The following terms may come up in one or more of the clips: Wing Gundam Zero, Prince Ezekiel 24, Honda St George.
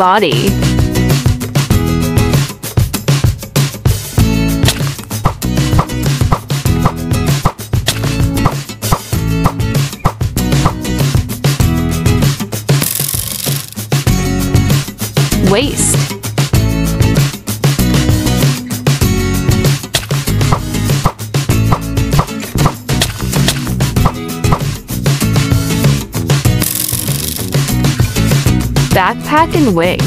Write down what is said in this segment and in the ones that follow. body. Waist. Backpack and wing.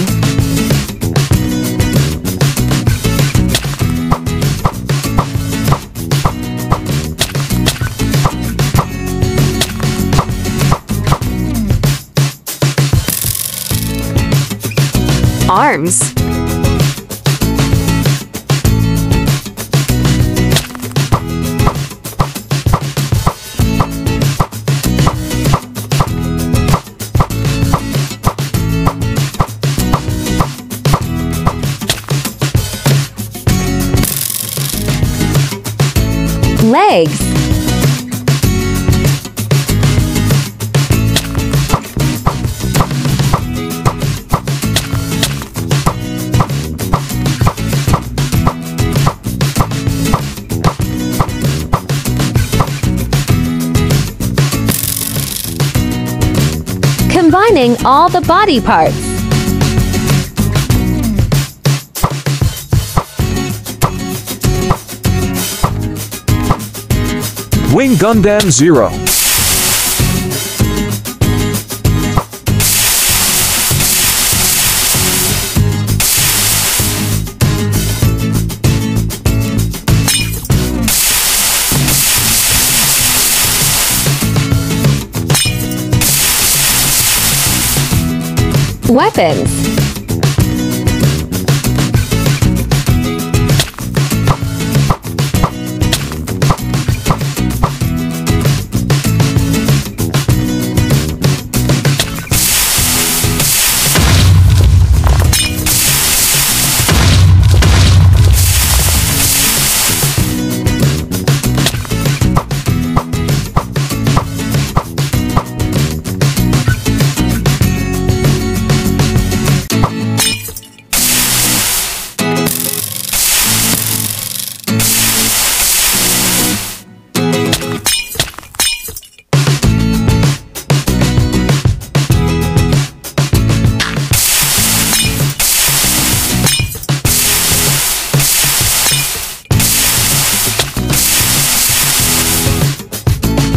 Arms. Legs. Combining all the body parts. Wing Gundam Zero. Weapons.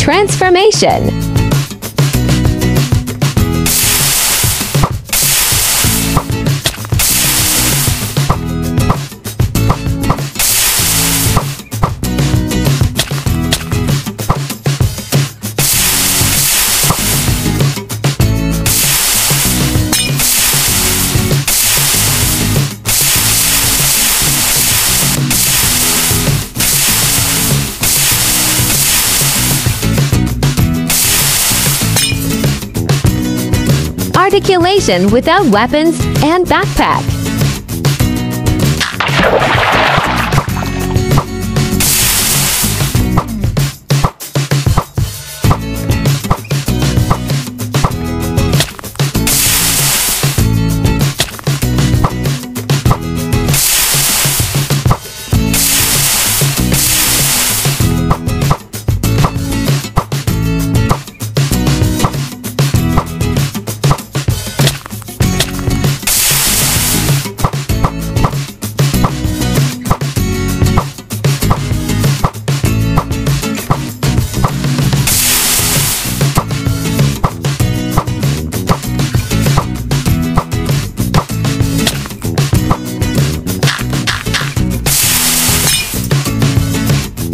Transformation. Articulation without weapons and backpack.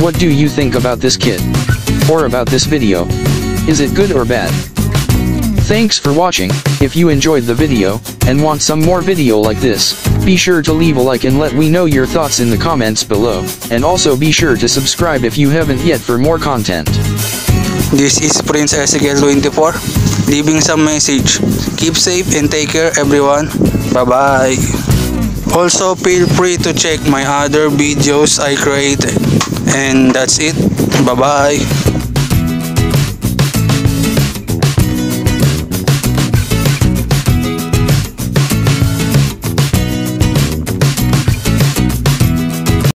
What do you think about this kit? Or about this video? Is it good or bad? Thanks for watching. If you enjoyed the video, and want some more video like this, be sure to leave a like and let we know your thoughts in the comments below, and also be sure to subscribe if you haven't yet for more content. This is Prince Ezekiel 24, leaving some message. Keep safe and take care everyone. Bye bye. Also feel free to check my other videos I created. And that's it. Bye-bye.